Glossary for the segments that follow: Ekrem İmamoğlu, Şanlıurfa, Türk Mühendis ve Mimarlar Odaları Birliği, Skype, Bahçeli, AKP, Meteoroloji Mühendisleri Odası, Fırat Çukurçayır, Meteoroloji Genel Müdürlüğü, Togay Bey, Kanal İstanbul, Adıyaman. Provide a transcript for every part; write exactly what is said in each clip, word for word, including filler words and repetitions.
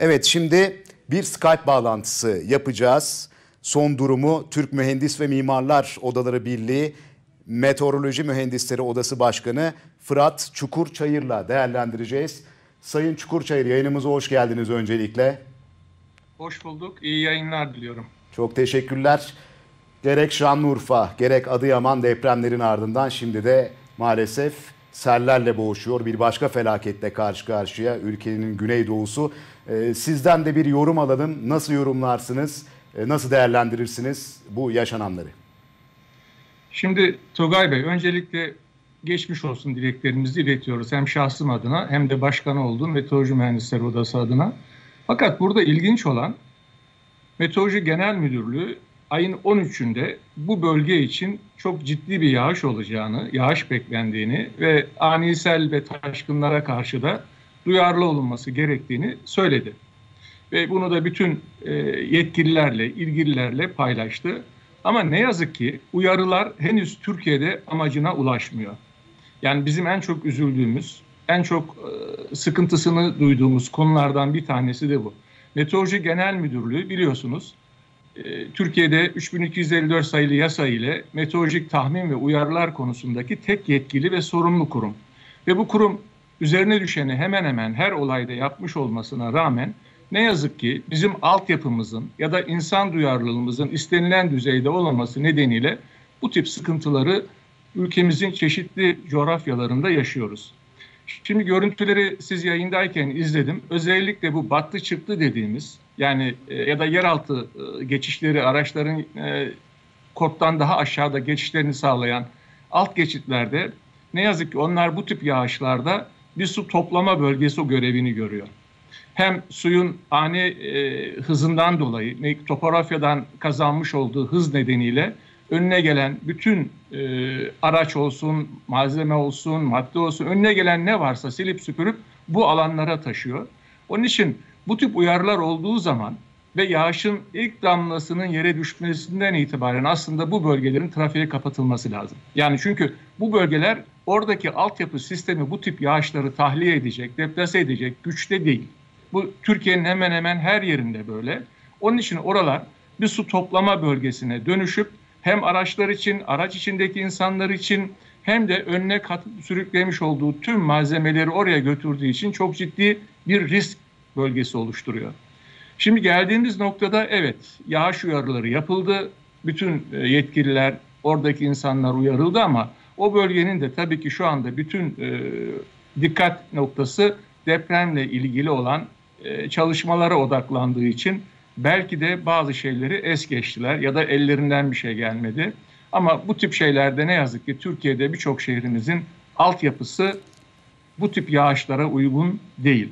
Evet, şimdi bir Skype bağlantısı yapacağız. Son durumu Türk Mühendis ve Mimarlar Odaları Birliği Meteoroloji Mühendisleri Odası Başkanı Fırat Çukurçayır'la değerlendireceğiz. Sayın Çukurçayır, yayınımıza hoş geldiniz öncelikle. Hoş bulduk, iyi yayınlar diliyorum. Çok teşekkürler. Gerek Şanlıurfa, gerek Adıyaman depremlerin ardından şimdi de maalesef sellerle boğuşuyor. Bir başka felaketle karşı karşıya ülkenin güneydoğusu. Ee, sizden de bir yorum alalım. Nasıl yorumlarsınız, nasıl değerlendirirsiniz bu yaşananları? Şimdi Togay Bey, öncelikle geçmiş olsun dileklerimizi iletiyoruz. Hem şahsım adına hem de başkan olduğum Meteoroloji Mühendisleri Odası adına. Fakat burada ilginç olan, Meteoroloji Genel Müdürlüğü ayın on üçünde bu bölge için çok ciddi bir yağış olacağını, yağış beklendiğini ve ani sel ve taşkınlara karşı da duyarlı olunması gerektiğini söyledi. Ve bunu da bütün yetkililerle, ilgililerle paylaştı. Ama ne yazık ki uyarılar henüz Türkiye'de amacına ulaşmıyor. Yani bizim en çok üzüldüğümüz, en çok sıkıntısını duyduğumuz konulardan bir tanesi de bu. Meteoroloji Genel Müdürlüğü biliyorsunuz, Türkiye'de üç bin iki yüz elli dört sayılı yasa ile meteorolojik tahmin ve uyarılar konusundaki tek yetkili ve sorumlu kurum. Ve bu kurum üzerine düşeni hemen hemen her olayda yapmış olmasına rağmen ne yazık ki bizim altyapımızın ya da insan duyarlılığımızın istenilen düzeyde olmaması nedeniyle bu tip sıkıntıları ülkemizin çeşitli coğrafyalarında yaşıyoruz. Şimdi görüntüleri siz yayındayken izledim. Özellikle bu battı çıktı dediğimiz, yani ya da yeraltı geçişleri, araçların e, koddan daha aşağıda geçişlerini sağlayan alt geçitlerde ne yazık ki onlar bu tip yağışlarda bir su toplama bölgesi o görevini görüyor. Hem suyun ani e, hızından dolayı, topografyadan kazanmış olduğu hız nedeniyle önüne gelen bütün e, araç olsun, malzeme olsun, madde olsun, önüne gelen ne varsa silip süpürüp bu alanlara taşıyor. Onun için bu tip uyarılar olduğu zaman ve yağışın ilk damlasının yere düşmesinden itibaren aslında bu bölgelerin trafiğe kapatılması lazım. Yani çünkü bu bölgeler oradaki altyapı sistemi bu tip yağışları tahliye edecek, deplase edecek güçte değil. Bu Türkiye'nin hemen hemen her yerinde böyle. Onun için oralar bir su toplama bölgesine dönüşüp hem araçlar için, araç içindeki insanlar için hem de önüne katıp sürüklemiş olduğu tüm malzemeleri oraya götürdüğü için çok ciddi bir risk bölgesi oluşturuyor. Şimdi geldiğimiz noktada evet, yağış uyarıları yapıldı. Bütün yetkililer, oradaki insanlar uyarıldı ama o bölgenin de tabii ki şu anda bütün e, dikkat noktası depremle ilgili olan e, çalışmalara odaklandığı için belki de bazı şeyleri es geçtiler ya da ellerinden bir şey gelmedi. Ama bu tip şeylerde ne yazık ki Türkiye'de birçok şehrimizin altyapısı bu tip yağışlara uygun değil.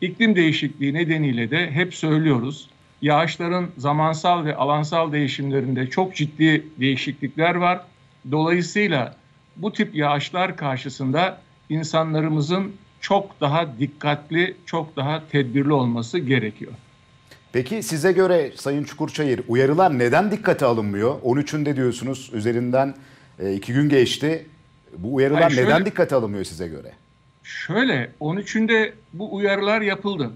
İklim değişikliği nedeniyle de hep söylüyoruz, yağışların zamansal ve alansal değişimlerinde çok ciddi değişiklikler var. Dolayısıyla bu tip yağışlar karşısında insanlarımızın çok daha dikkatli, çok daha tedbirli olması gerekiyor. Peki size göre Sayın Çukurçayır, uyarılar neden dikkate alınmıyor? on üçünde diyorsunuz, üzerinden iki gün geçti. Bu uyarılar Hayır, şöyle, neden dikkate alınmıyor size göre? Şöyle, on üçünde bu uyarılar yapıldı.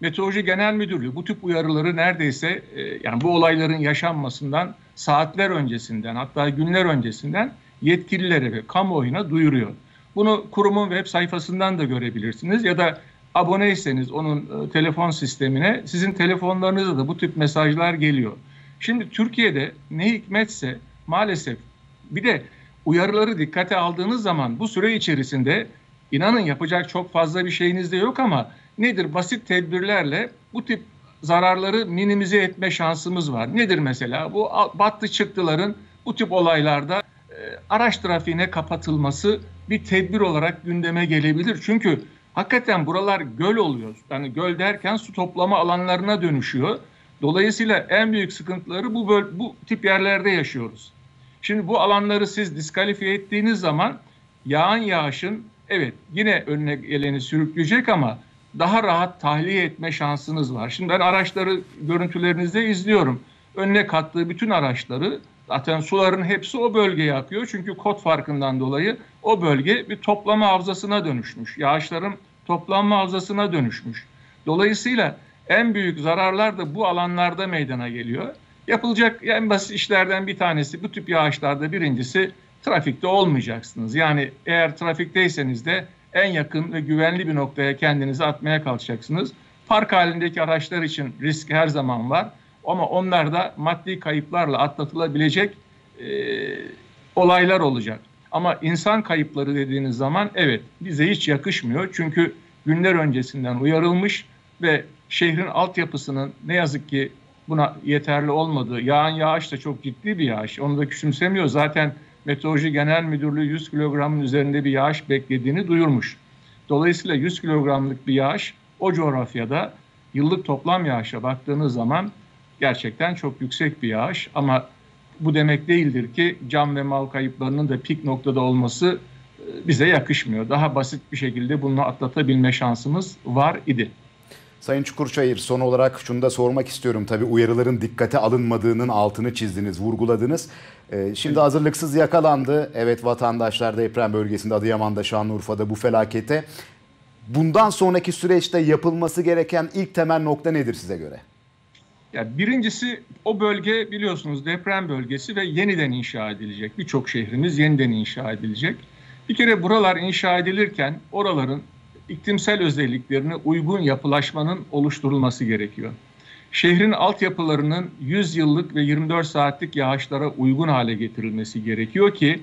Meteoroloji Genel Müdürlüğü bu tip uyarıları neredeyse yani bu olayların yaşanmasından saatler öncesinden, hatta günler öncesinden yetkililere ve kamuoyuna duyuruyor. Bunu kurumun web sayfasından da görebilirsiniz ya da aboneyseniz onun telefon sistemine sizin telefonlarınıza da bu tip mesajlar geliyor. Şimdi Türkiye'de ne hikmetse maalesef bir de uyarıları dikkate aldığınız zaman bu süre içerisinde inanın yapacak çok fazla bir şeyiniz de yok ama nedir, basit tedbirlerle bu tip zararları minimize etme şansımız var. Nedir mesela bu battı çıktıların bu tip olaylarda araç trafiğine kapatılması bir tedbir olarak gündeme gelebilir. Çünkü hakikaten buralar göl oluyor. Yani göl derken su toplama alanlarına dönüşüyor. Dolayısıyla en büyük sıkıntıları bu, bu tip yerlerde yaşıyoruz. Şimdi bu alanları siz diskalifiye ettiğiniz zaman yağan yağışın evet yine önüne geleni sürükleyecek ama daha rahat tahliye etme şansınız var. Şimdi ben araçları görüntülerinizde izliyorum. Önüne kattığı bütün araçları, zaten suların hepsi o bölgeye akıyor. Çünkü kod farkından dolayı o bölge bir toplama havzasına dönüşmüş. Yağışların toplanma havzasına dönüşmüş. Dolayısıyla En büyük zararlar da bu alanlarda meydana geliyor. Yapılacak en basit işlerden bir tanesi bu tip yağışlarda birincisi trafikte olmayacaksınız. Yani eğer trafikteyseniz de en yakın ve güvenli bir noktaya kendinizi atmaya kalkacaksınız. Park halindeki araçlar için risk her zaman var. Ama onlar da maddi kayıplarla atlatılabilecek e, olaylar olacak. Ama insan kayıpları dediğiniz zaman evet bize hiç yakışmıyor. Çünkü günler öncesinden uyarılmış ve şehrin altyapısının ne yazık ki buna yeterli olmadığı, yağan yağış da çok ciddi bir yağış. Onu da küçümsemiyor. Zaten Meteoroloji Genel Müdürlüğü yüz kilogramın üzerinde bir yağış beklediğini duyurmuş. Dolayısıyla yüz kilogramlık bir yağış o coğrafyada yıllık toplam yağışa baktığınız zaman gerçekten çok yüksek bir yağış. Ama bu demek değildir ki can ve mal kayıplarının da pik noktada olması bize yakışmıyor. Daha basit bir şekilde bunu atlatabilme şansımız var idi. Sayın Çukurçayır, son olarak şunu da sormak istiyorum. Tabii uyarıların dikkate alınmadığının altını çizdiniz, vurguladınız. Ee, şimdi hazırlıksız yakalandı. Evet, vatandaşlar deprem bölgesinde, Adıyaman'da, Şanlıurfa'da bu felakete. Bundan sonraki süreçte yapılması gereken ilk temel nokta nedir size göre? Ya birincisi, o bölge biliyorsunuz deprem bölgesi ve yeniden inşa edilecek. Birçok şehrimiz yeniden inşa edilecek. Bir kere buralar inşa edilirken oraların iklimsel özelliklerine uygun yapılaşmanın oluşturulması gerekiyor. Şehrin altyapılarının yüz yıllık ve yirmi dört saatlik yağışlara uygun hale getirilmesi gerekiyor ki,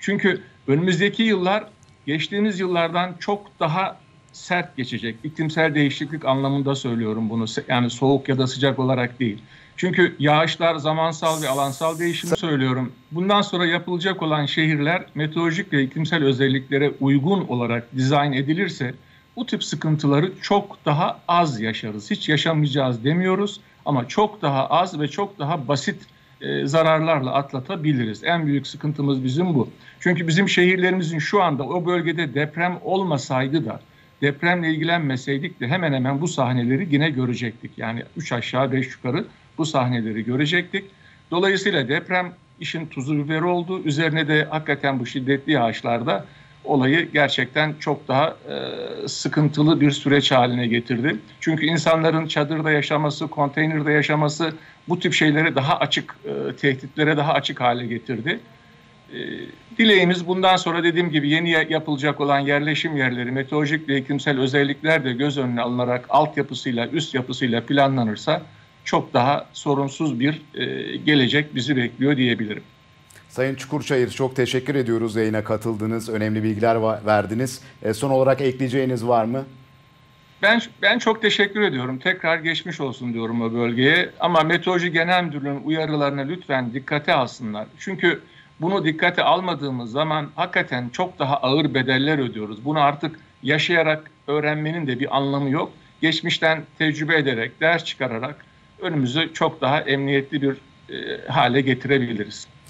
çünkü önümüzdeki yıllar geçtiğimiz yıllardan çok daha sert geçecek. İklimsel değişiklik anlamında söylüyorum bunu. Yani soğuk ya da sıcak olarak değil. Çünkü yağışlar, zamansal ve alansal değişimi söylüyorum. Bundan sonra yapılacak olan şehirler meteorolojik ve iklimsel özelliklere uygun olarak dizayn edilirse bu tip sıkıntıları çok daha az yaşarız. Hiç yaşamayacağız demiyoruz ama çok daha az ve çok daha basit e, zararlarla atlatabiliriz. En büyük sıkıntımız bizim bu. Çünkü bizim şehirlerimizin şu anda o bölgede deprem olmasaydı da, depremle ilgilenmeseydik de hemen hemen bu sahneleri yine görecektik. Yani üç aşağı beş yukarı bu sahneleri görecektik. Dolayısıyla deprem işin tuzu biberi oldu. Üzerine de hakikaten bu şiddetli yağışlarda olayı gerçekten çok daha e, sıkıntılı bir süreç haline getirdi. Çünkü insanların çadırda yaşaması, konteynerde yaşaması bu tip şeylere daha açık, e, tehditlere daha açık hale getirdi. Dileğimiz bundan sonra dediğim gibi yeni yapılacak olan yerleşim yerleri meteorolojik ve iklimsel özellikler de göz önüne alınarak altyapısıyla, üst yapısıyla planlanırsa çok daha sorunsuz bir gelecek bizi bekliyor diyebilirim. Sayın Çukurçayır, çok teşekkür ediyoruz, yayına katıldınız, önemli bilgiler verdiniz. Son olarak ekleyeceğiniz var mı? Ben, ben çok teşekkür ediyorum. Tekrar geçmiş olsun diyorum o bölgeye. Ama Meteoroloji Genel Müdürlüğü'nün uyarılarına lütfen dikkate alsınlar. Çünkü bunu dikkate almadığımız zaman hakikaten çok daha ağır bedeller ödüyoruz. Bunu artık yaşayarak öğrenmenin de bir anlamı yok. Geçmişten tecrübe ederek, ders çıkararak önümüzü çok daha emniyetli bir e, hale getirebiliriz.